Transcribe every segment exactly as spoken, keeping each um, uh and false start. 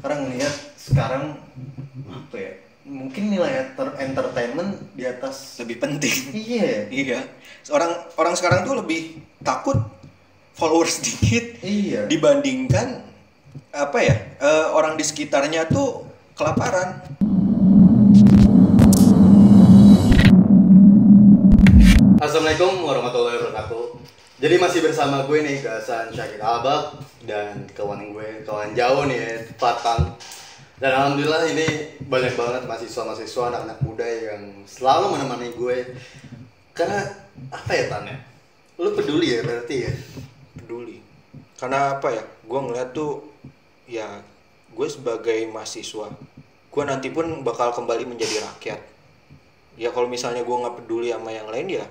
orang lihat sekarang apa ya, mungkin nilai entertainment di atas lebih penting. Iya. Iya. Orang orang sekarang tuh lebih takut followers dikit. Iya. Dibandingkan apa ya? Uh, orang di sekitarnya tuh kelaparan. Assalamualaikum warahmatullahi wabarakatuh. Jadi masih bersama gue nih Ghassan Syaqiq Albalkh dan kawan gue, kawan jauh nih, Patang. Dan alhamdulillah ini banyak banget mahasiswa-mahasiswa, anak-anak muda yang selalu menemani gue. Karena apa ya, Tan? Lu peduli ya berarti ya? Peduli. Karena apa ya? Gue ngeliat tuh ya, gue sebagai mahasiswa, gue nanti pun bakal kembali menjadi rakyat. Ya kalau misalnya gue nggak peduli sama yang lain ya,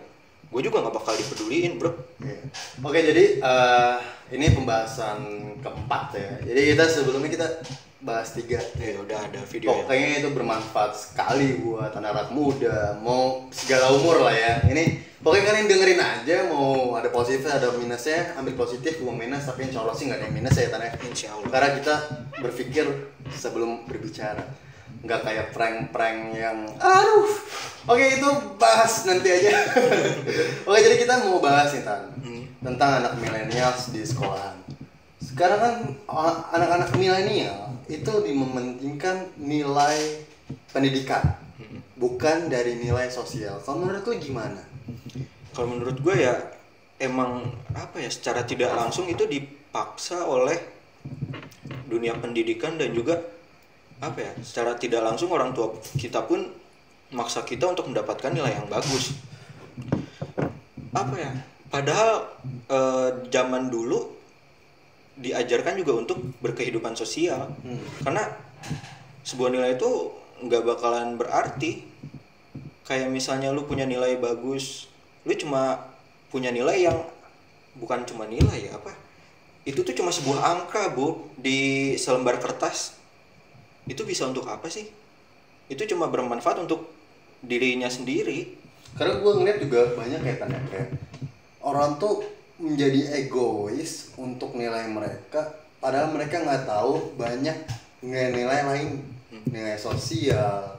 gue juga nggak bakal dipeduliin, bro. Yeah. Oke, okay, jadi uh, ini pembahasan keempat ya. Jadi kita sebelumnya kita bahas tiga. Ya udah ada video. Pokoknya ya, itu bermanfaat sekali buat anak-anak muda, mau segala umur lah ya. Ini pokoknya kalian dengerin aja, mau ada positifnya, ada minusnya, ambil positif, buang minus. Tapi insya Allah sih nggak ada yang minus ya, Tanya. Insya Allah. Karena kita berpikir sebelum berbicara. Nggak kayak prank-prank yang aduh. Oke, itu bahas nanti aja. Oke, jadi kita mau bahas nih, Tan, hmm. tentang anak milenial di sekolahan. Sekarang kan anak-anak milenial itu mementingkan nilai pendidikan, bukan dari nilai sosial. Kalau menurut lu gimana? Kalau menurut gue ya emang apa ya, secara tidak langsung itu dipaksa oleh dunia pendidikan dan juga apa ya, secara tidak langsung orang tua kita pun maksa kita untuk mendapatkan nilai yang bagus. Apa ya, padahal e, zaman dulu diajarkan juga untuk berkehidupan sosial. hmm. Karena sebuah nilai itu nggak bakalan berarti. Kayak misalnya lu punya nilai bagus, lu cuma punya nilai yang bukan cuma nilai ya, apa itu tuh cuma sebuah angka, Bu, di selembar kertas. Itu bisa untuk apa sih? Itu cuma bermanfaat untuk dirinya sendiri. Karena gue ngeliat juga banyak kaitannya kayak orang tuh menjadi egois untuk nilai mereka, padahal mereka nggak tahu banyak nilai-nilai lain, nilai sosial,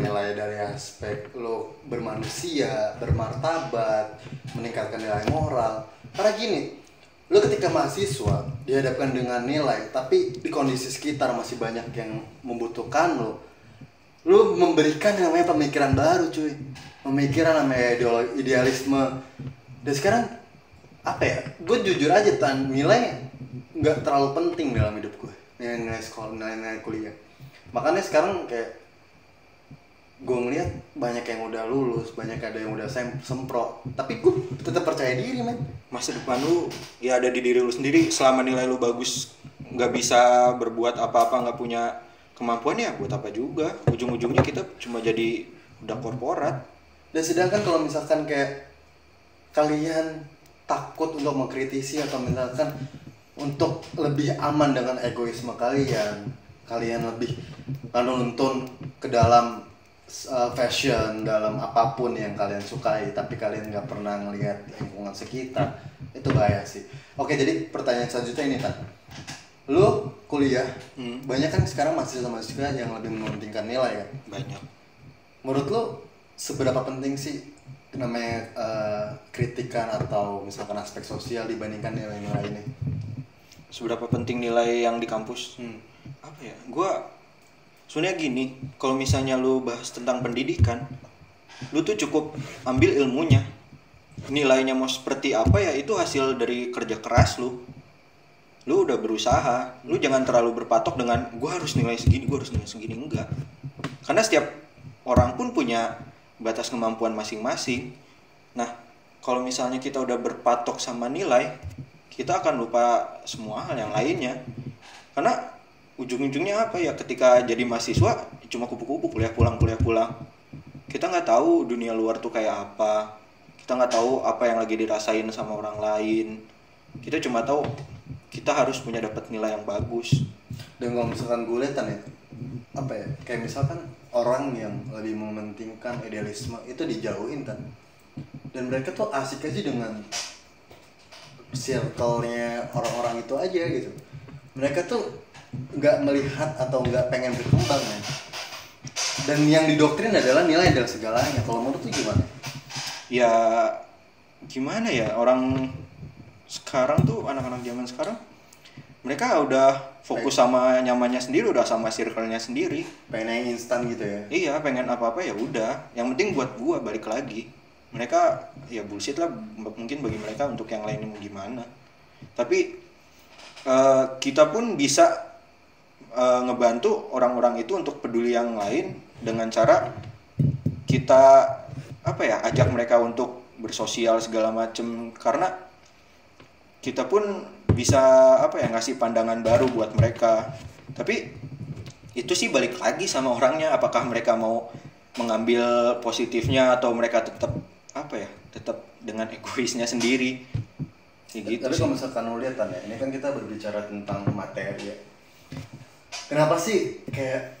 nilai dari aspek lo bermanusia, bermartabat, meningkatkan nilai moral. Karena gini, lo ketika mahasiswa dihadapkan dengan nilai, tapi di kondisi sekitar masih banyak yang membutuhkan lo, lo memberikan yang namanya pemikiran baru, cuy. Pemikiran namanya idealisme. Dan sekarang apa ya, gue jujur aja, Tan, nilai nggak terlalu penting dalam hidup gue, nilai-nilai sekolah, nilai-nilai kuliah. Makanya sekarang kayak gue ngeliat banyak yang udah lulus, banyak ada yang udah sem- sempro, tapi gue tetap percaya diri, men. Masa depan lu ya ada di diri lu sendiri. Selama nilai lu bagus, nggak bisa berbuat apa-apa, nggak punya kemampuan ya buat apa juga. Ujung-ujungnya kita cuma jadi udah korporat. Dan sedangkan kalau misalkan kayak kalian takut untuk mengkritisi atau misalkan untuk lebih aman dengan egoisme kalian, kalian lebih menuntun ke dalam fashion, dalam apapun yang kalian sukai, tapi kalian nggak pernah ngelihat lingkungan sekitar, itu bahaya sih. Oke, jadi pertanyaan selanjutnya ini, Tan, lu kuliah, hmm. banyak kan sekarang mahasiswa-mahasiswa yang lebih mementingkan nilai ya? Banyak. Menurut lu seberapa penting sih namanya uh, kritikan atau misalkan aspek sosial dibandingkan nilai-nilai ini? Seberapa penting nilai yang di kampus? Hmm. Apa ya, gua sebenarnya gini, kalau misalnya lu bahas tentang pendidikan, lu tuh cukup ambil ilmunya. Nilainya mau seperti apa ya, itu hasil dari kerja keras lu. Lu udah berusaha, lu jangan terlalu berpatok dengan gua harus nilai segini, gua harus nilai segini, enggak. Karena setiap orang pun punya batas kemampuan masing-masing. Nah, kalau misalnya kita udah berpatok sama nilai, kita akan lupa semua hal yang lainnya. Karena ujung-ujungnya apa ya, ketika jadi mahasiswa cuma kupu-kupu, kuliah pulang, kuliah pulang. Kita nggak tahu dunia luar tuh kayak apa, kita nggak tahu apa yang lagi dirasain sama orang lain. Kita cuma tahu kita harus punya dapat nilai yang bagus. Dan kalau misalkan gue lihat ya, apa ya, kayak misalkan orang yang lebih mementingkan idealisme itu dijauhin, Tan. Dan mereka tuh asik aja dengan circle-nya orang-orang itu aja gitu. Mereka tuh nggak melihat atau nggak pengen berkembang ya. Dan yang didoktrin adalah nilai adalah segalanya. Kalau menurut lu gimana? Ya gimana ya, orang sekarang tuh, anak-anak zaman sekarang mereka udah fokus pengen sama nyamannya sendiri, udah sama circle-nya sendiri. Pengen yang instan gitu ya? Iya, pengen apa-apa ya udah. Yang penting buat gua, balik lagi. Mereka ya bullshit lah mungkin bagi mereka, untuk yang lainnya mau gimana. Tapi uh, kita pun bisa uh, ngebantu orang-orang itu untuk peduli yang lain dengan cara kita apa ya, ajak mereka untuk bersosial segala macem, karena kita pun bisa apa ya, ngasih pandangan baru buat mereka. Tapi itu sih balik lagi sama orangnya, apakah mereka mau mengambil positifnya atau mereka tetap apa ya, tetap dengan egoisnya sendiri. Ya gitu. Tapi kalau misalkan lo lihat ya, ini kan kita berbicara tentang materi ya. Kenapa sih kayak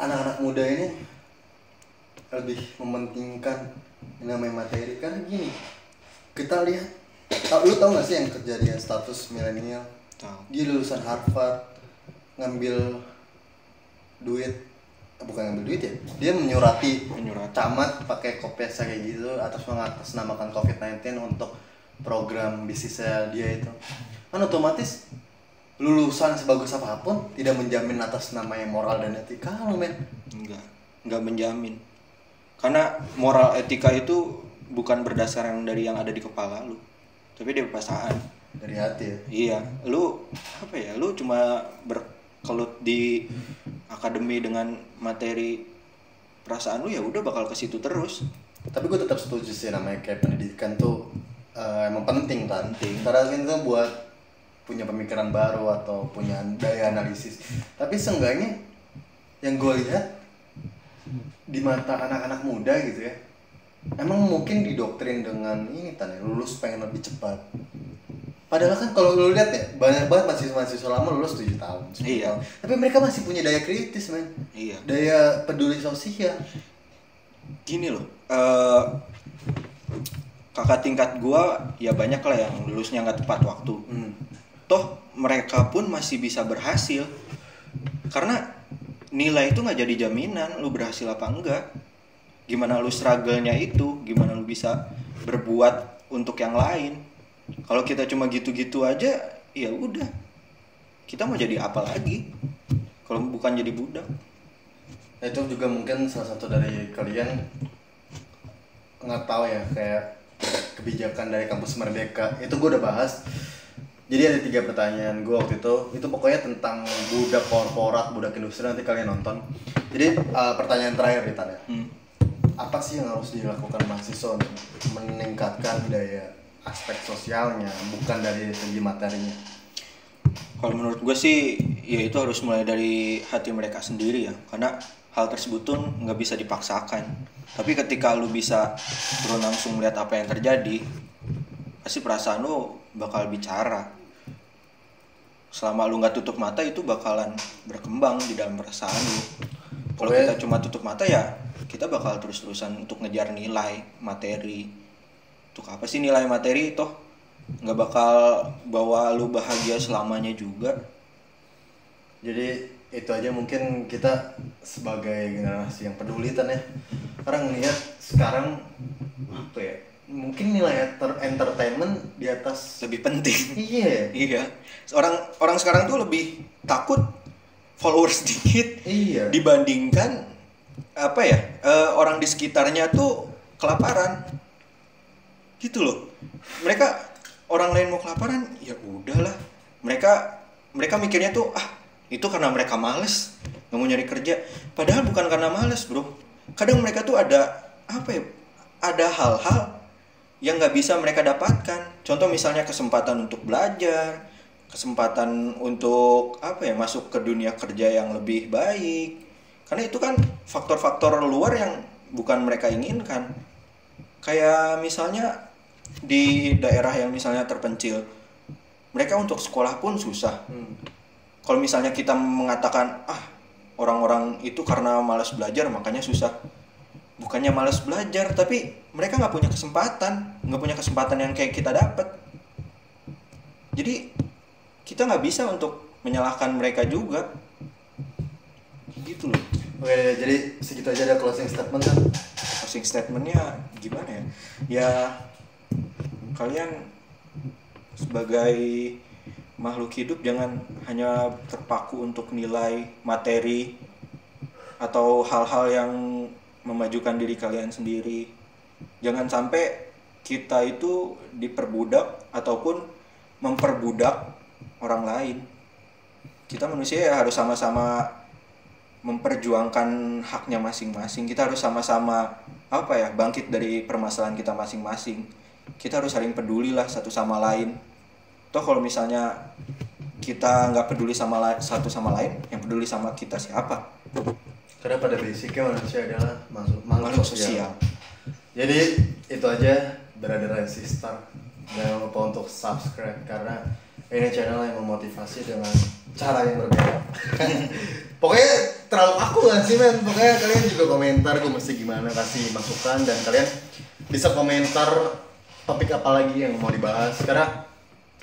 anak-anak muda ini lebih mementingkan namanya materi? Kan gini, kita lihat, Tau, lu tau gak sih yang kejadian status milenial? Dia lulusan Harvard, ngambil duit, bukan ngambil duit ya, dia menyurati, menyurati. Camat pakai kopiasa kayak gitu atas mengatasnamakan covid sembilan belas untuk program bisnisnya dia itu. Kan otomatis lulusan sebagus apapun tidak menjamin atas namanya moral dan etika lu men. Enggak, enggak menjamin. Karena moral etika itu bukan berdasarkan dari yang ada di kepala lu, tapi dia perasaan dari hati ya. Iya, lu apa ya, lu cuma berkelut di akademi dengan materi, perasaan lu ya udah bakal ke situ terus. Tapi gue tetap setuju sih, namanya kayak pendidikan tuh uh, emang penting kan, karena itu buat punya pemikiran baru atau punya daya analisis. Tapi seenggaknya yang gue lihat di mata anak-anak muda gitu ya, emang mungkin didoktrin dengan ini tanya, lulus pengen lebih cepat. Padahal kan kalau lu lihat ya, banyak banget mahasiswa-mahasiswa lama lulus tujuh tahun, iya, tahun. Tapi mereka masih punya daya kritis men, iya, daya peduli sosial. Gini loh, uh, kakak tingkat gua ya banyak lah yang lulusnya nggak tepat waktu. Hmm. Toh mereka pun masih bisa berhasil, karena nilai itu nggak jadi jaminan lu berhasil apa enggak. Gimana lu struggle-nya itu, gimana lu bisa berbuat untuk yang lain. Kalau kita cuma gitu-gitu aja, ya udah. Kita mau jadi apa lagi kalau bukan jadi budak? Itu juga mungkin salah satu dari kalian nggak tahu ya, kayak kebijakan dari kampus Merdeka. Itu gue udah bahas. Jadi ada tiga pertanyaan gue waktu itu. Itu pokoknya tentang budak korporat, budak industri, nanti kalian nonton. Jadi uh, pertanyaan terakhir ditanya. Hmm. Apa sih yang harus dilakukan mahasiswa untuk meningkatkan daya aspek sosialnya, bukan dari segi materinya? Kalau menurut gue sih, ya itu harus mulai dari hati mereka sendiri ya, karena hal tersebut tuh nggak bisa dipaksakan. Tapi ketika lu bisa turun langsung melihat apa yang terjadi, pasti perasaan lu bakal bicara. Selama lu nggak tutup mata, itu bakalan berkembang di dalam perasaan lu. Kalau kita cuma tutup mata ya, kita bakal terus-terusan untuk ngejar nilai materi. Untuk apa sih nilai materi? Toh nggak bakal bawa lu bahagia selamanya juga. Jadi itu aja mungkin kita sebagai generasi yang peduli tan ya, orang lihat sekarang apa ya, mungkin nilai entertainment di atas lebih penting. Iya. Iya, orang orang sekarang tuh lebih takut followers dikit, iya, dibandingkan apa ya, uh, orang di sekitarnya tuh kelaparan gitu loh. Mereka, orang lain mau kelaparan ya udahlah, mereka mereka mikirnya tuh ah itu karena mereka males nggak mau nyari kerja. Padahal bukan karena males bro, kadang mereka tuh ada apa ya, ada hal-hal yang nggak bisa mereka dapatkan. Contoh misalnya kesempatan untuk belajar, kesempatan untuk apa ya, masuk ke dunia kerja yang lebih baik. Karena itu kan faktor-faktor luar yang bukan mereka inginkan. Kayak misalnya di daerah yang misalnya terpencil, mereka untuk sekolah pun susah. Hmm. Kalau misalnya kita mengatakan, ah orang-orang itu karena malas belajar makanya susah. Bukannya malas belajar, tapi mereka nggak punya kesempatan. Nggak punya kesempatan yang kayak kita dapat. Jadi kita nggak bisa untuk menyalahkan mereka juga gitu loh. Oke, jadi segitu aja ada closing statement kan? Closing statementnya gimana ya? Ya kalian sebagai makhluk hidup jangan hanya terpaku untuk nilai materi atau hal-hal yang memajukan diri kalian sendiri. Jangan sampai kita itu diperbudak ataupun memperbudak orang lain. Kita manusia ya harus sama-sama memperjuangkan haknya masing-masing. Kita harus sama-sama apa ya, bangkit dari permasalahan kita masing-masing. Kita harus saling peduli lah satu sama lain. Toh kalau misalnya kita nggak peduli sama la- satu sama lain, yang peduli sama kita siapa? Karena pada basicnya manusia adalah makhluk sosial. Jadi itu aja Brother and Sister. Jangan lupa untuk subscribe karena ini channel yang memotivasi dengan cara yang berbeda. Pokoknya terlalu aku nggak sih men. Pokoknya kalian juga komentar gue mesti gimana, kasih masukan, dan kalian bisa komentar topik apa lagi yang mau dibahas karena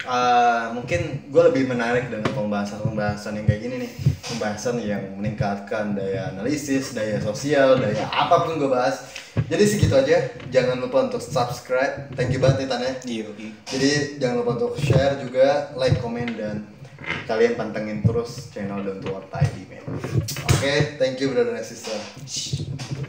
Uh, mungkin gue lebih menarik dengan pembahasan-pembahasan yang kayak gini nih, pembahasan yang meningkatkan daya analisis, daya sosial, daya apapun gue bahas. Jadi segitu aja, jangan lupa untuk subscribe. Thank you banget nih Tan ya. Iya. Jadi jangan lupa untuk share juga, like, komen, dan kalian pantengin terus channel Don't Work Daily, man. Oke, okay, thank you Brother and Sister.